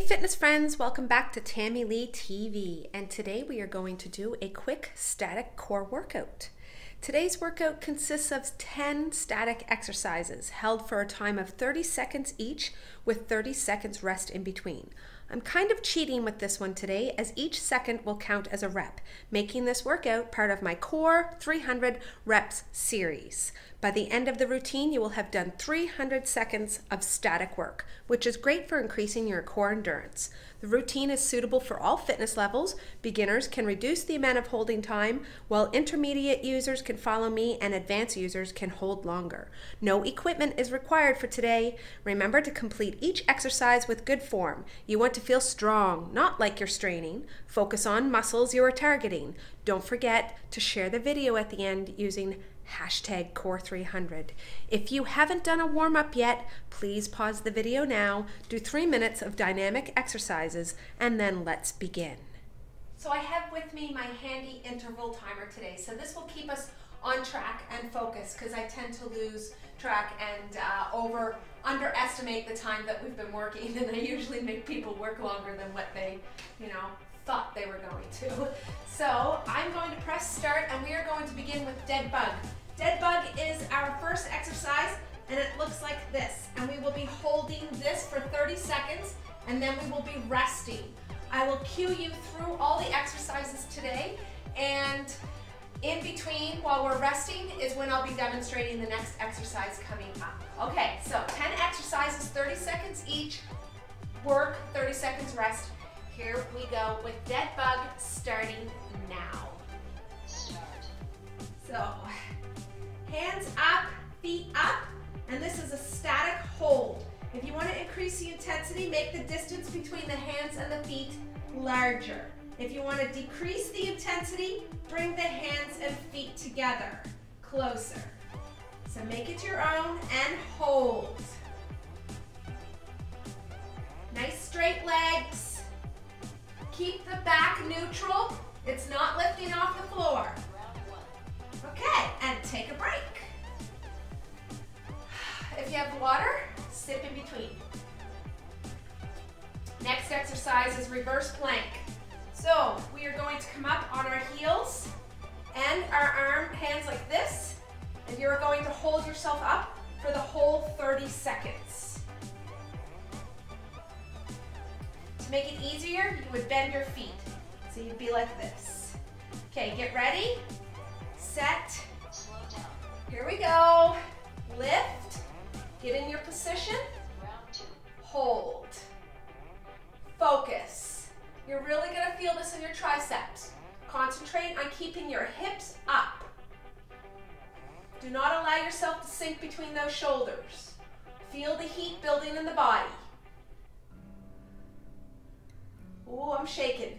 Hey fitness friends, welcome back to Tammy Lee TV, and today we are going to do a quick static core workout. Today's workout consists of 10 static exercises held for a time of 30 seconds each with 30 seconds rest in between. I'm kind of cheating with this one today as each second will count as a rep, making this workout part of my CORE 300 REPS series. By the end of the routine, you will have done 300 seconds of static work, which is great for increasing your core endurance. The routine is suitable for all fitness levels. Beginners can reduce the amount of holding time, while intermediate users can follow me and advanced users can hold longer. No equipment is required for today. Remember to complete each exercise with good form. You want to feel strong, not like you're straining. Focus on muscles you are targeting. Don't forget to share the video at the end using hashtag CORE300. If you haven't done a warm-up yet, please pause the video now, do 3 minutes of dynamic exercises, and then let's begin. So I have with me my handy interval timer today, so this will keep us on track and focus because I tend to lose track and underestimate the time that we've been working, and I usually make people work longer than what they, thought they were going to. So I'm going to press start, and we are going to begin with dead bug. Dead bug is our first exercise, and it looks like this. And we will be holding this for 30 seconds, and then we will be resting. I will cue you through all the exercises today, and in between, while we're resting, is when I'll be demonstrating the next exercise coming up. Okay, so 10 exercises, 30 seconds each, work, 30 seconds rest. Here we go with dead bug starting now. So, hands up, feet up, and this is a static hold. If you want to increase the intensity, make the distance between the hands and the feet larger. If you want to decrease the intensity, bring the hands and feet together, closer. So make it your own and hold. Nice straight legs. Keep the back neutral. It's not lifting off the floor. Okay, and take a break. If you have water, sip in between. Next exercise is reverse plank. So we are going to come up on our heels and our hands like this, and you're going to hold yourself up for the whole 30 seconds. To make it easier, you would bend your feet. So you'd be like this. Okay, get ready, set, slow down. Here we go. Lift, get in your position, round two. Hold, focus. You're really gonna feel this in your triceps. Concentrate on keeping your hips up. Do not allow yourself to sink between those shoulders. Feel the heat building in the body. Oh, I'm shaking.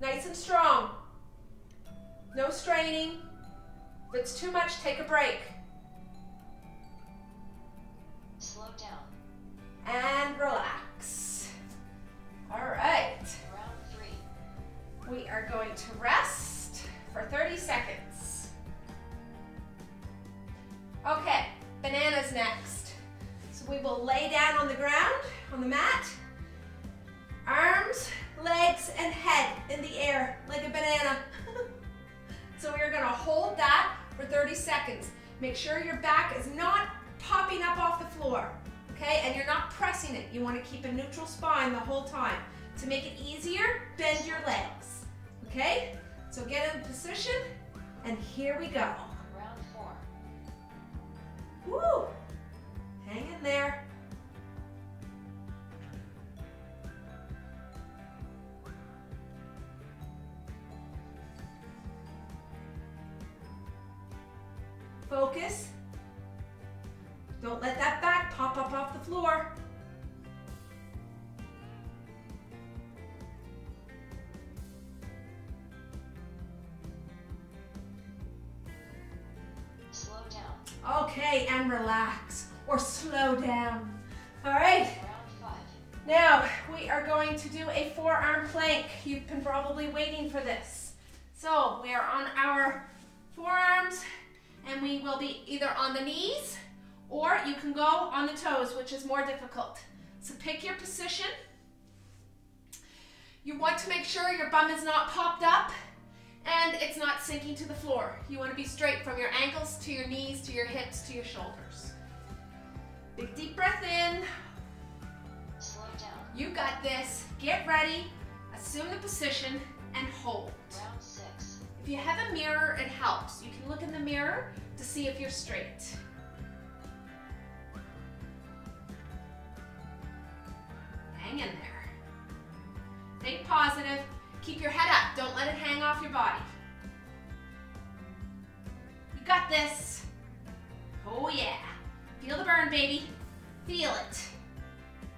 Nice and strong. No straining. If it's too much, take a break. Slow down. And relax. All right. Round three. We are going to rest for 30 seconds. Okay, banana's next. So we will lay down on the ground, on the mat. Arms, legs, and head in the air like a banana. So we're gonna hold that for 30 seconds. Make sure your back is not popping up off the floor, okay? And you're not pressing it. You wanna keep a neutral spine the whole time. To make it easier, bend your legs, okay? So get in position, and here we go. Round four. Woo, hang in there. Focus. Don't let that back pop up off the floor. Slow down. Okay, and relax or slow down. All right. Round five. Now we are going to do a forearm plank. You've been probably waiting for this. So we are on our forearms, and we will be either on the knees or you can go on the toes, which is more difficult. So pick your position. You want to make sure your bum is not popped up and it's not sinking to the floor. You want to be straight from your ankles to your knees, to your hips, to your shoulders. Big deep breath in. Slow down. You got this. Get ready. Assume the position and hold. Round six. If you have a mirror, it helps. You can look in the mirror to see if you're straight. Hang in there. Think positive. Keep your head up. Don't let it hang off your body. You got this. Oh yeah. Feel the burn, baby. Feel it.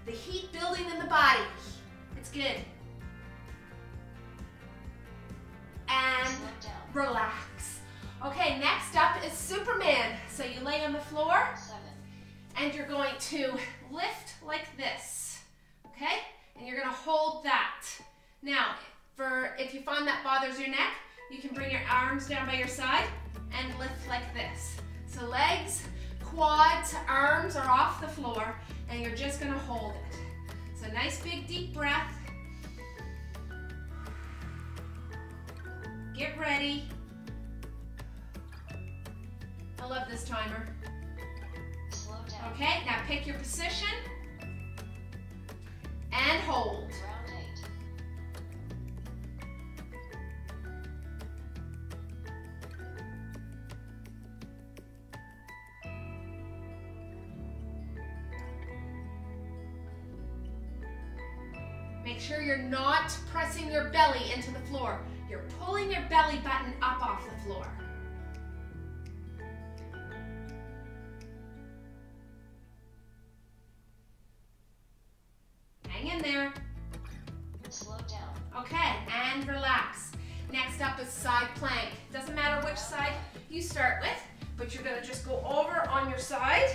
The heat building in the body. It's good. And relax. Okay, next up is Superman. So you lay on the floor and you're going to lift like this. Okay? And you're going to hold that. Now, if you find that bothers your neck, you can bring your arms down by your side and lift like this. So legs, quads, arms are off the floor and you're just going to hold it. So nice big deep breath. Get ready. I love this timer. Slow down. Okay, now pick your position and hold. Round eight. Make sure you're not pressing your belly into the floor. You're pulling your belly button up off the floor. Hang in there. Slow down. Okay, and relax. Next up is side plank. Doesn't matter which side you start with, but you're gonna just go over on your side,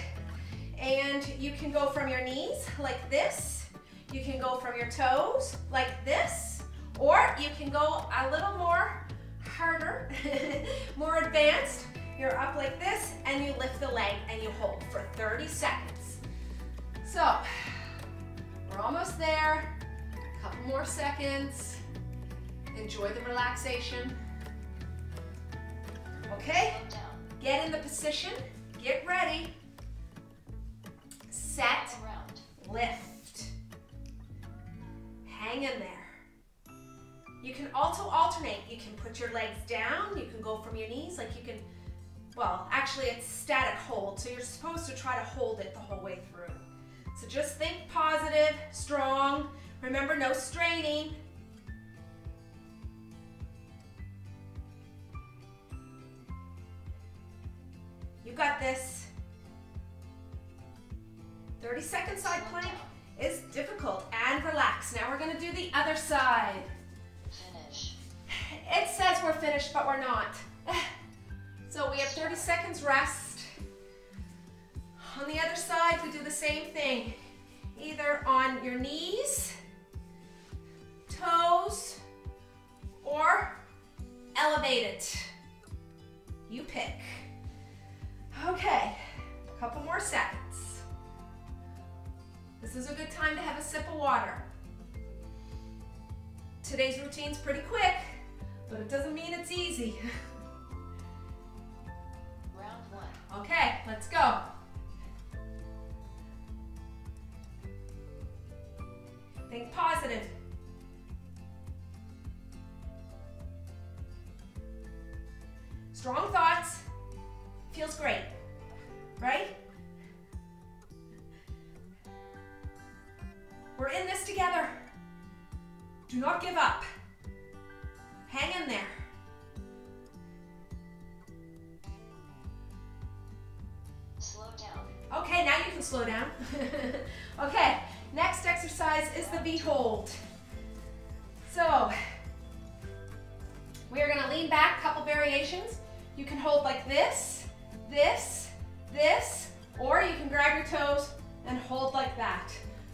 and you can go from your knees like this. You can go from your toes like this. Or you can go a little more harder, more advanced. You're up like this and you lift the leg and you hold for 30 seconds. So, we're almost there. A couple more seconds. Enjoy the relaxation. Okay, get in the position, get ready, set, lift. Hang in there. You can also alternate. You can put your legs down. You can go from your knees. Like you can, well, actually it's static hold. So you're supposed to try to hold it the whole way through. So just think positive, strong. Remember, no straining. You got this. 30-second side plank is difficult. And relax. Now we're going to do the other side. It says we're finished, but we're not. So we have 30 seconds rest. On the other side, we do the same thing. Either on your knees, toes, or elevate it. You pick. Okay, a couple more seconds. This is a good time to have a sip of water. Today's routine's pretty quick, but it doesn't mean it's easy. Round one. Okay, let's go. Think positive. Strong thoughts. Feels great, right? We're in this together. Do not give up. Hang in there. Slow down. Okay, now you can slow down. Okay, next exercise is the V-HOLD. So, we are going to lean back, couple variations. You can hold like this, this, this, or you can grab your toes and hold like that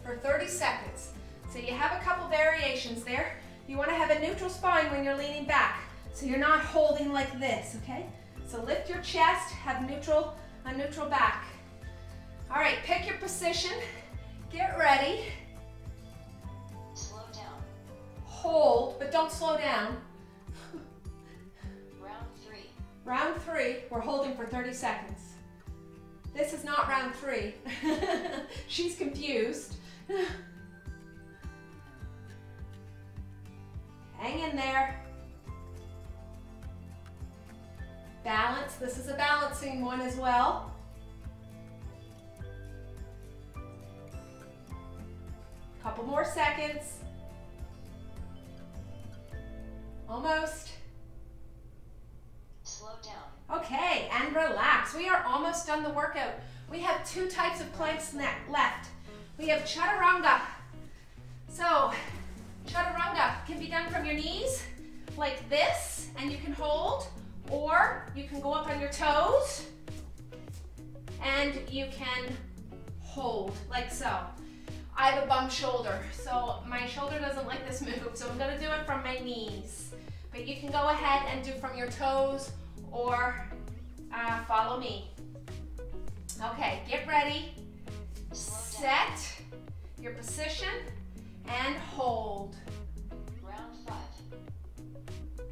for 30 seconds. So you have a couple variations there. You want to have a neutral spine when you're leaning back, so you're not holding like this, okay? So lift your chest, have a neutral back. All right, pick your position, Get ready. Slow down. Hold, but don't slow down. Round three. Round three, we're holding for 30 seconds. This is not round three. She's confused. Hang in there. Balance, this is a balancing one as well. Couple more seconds. Almost. Slow down. Okay, and relax. We are almost done the workout. We have two types of planks left. We have chaturanga. So, chaturanga can be done from your knees, like this, and you can hold, or you can go up on your toes, and you can hold, like so. I have a bum shoulder, so my shoulder doesn't like this move, so I'm gonna do it from my knees. But you can go ahead and do from your toes or follow me. Okay, get ready, set your position, and hold. Round five.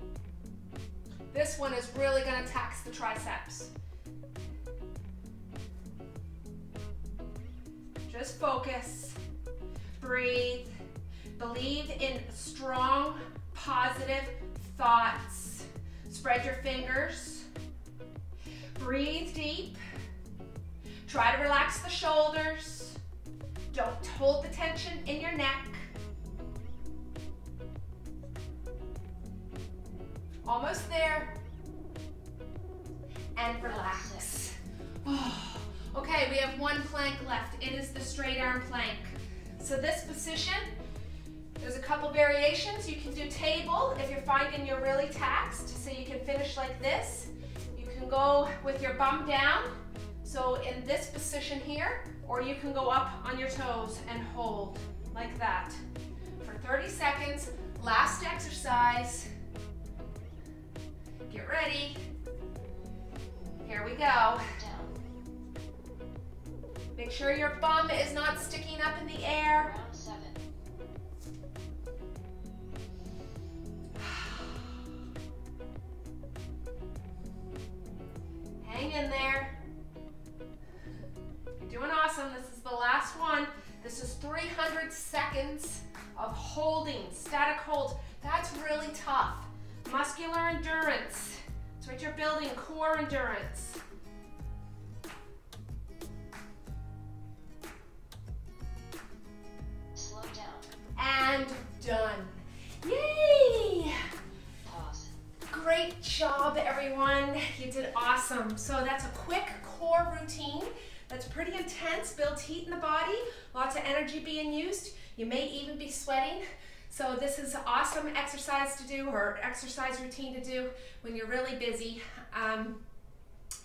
This one is really gonna tax the triceps. Just focus. Breathe, believe in strong, positive thoughts. Spread your fingers, breathe deep. Try to relax the shoulders. Don't hold the tension in your neck. Almost there. And relax. Oh. Okay, we have one plank left. It is the straight arm plank. So this position, there's a couple variations. You can do table if you're finding you're really taxed. So you can finish like this. You can go with your bum down, so in this position here, or you can go up on your toes and hold like that for 30 seconds. Last exercise. Get ready. Here we go. Make sure your bum is not sticking up in the air. Round seven. Hang in there. You're doing awesome. This is the last one. This is 300 seconds of holding, static holds. That's really tough. Muscular endurance. That's what you're building, core endurance. And done. Yay! Awesome. Great job, everyone. You did awesome. So that's a quick core routine that's pretty intense, builds heat in the body, lots of energy being used. You may even be sweating. So this is an awesome exercise to do, or exercise routine to do when you're really busy.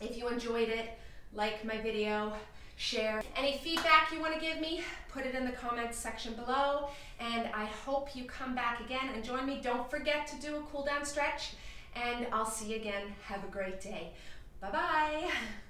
If you enjoyed it, like my video. Share. Any feedback you want to give me, put it in the comments section below, and I hope you come back again and join me. Don't forget to do a cool down stretch, and I'll see you again. Have a great day. Bye-bye.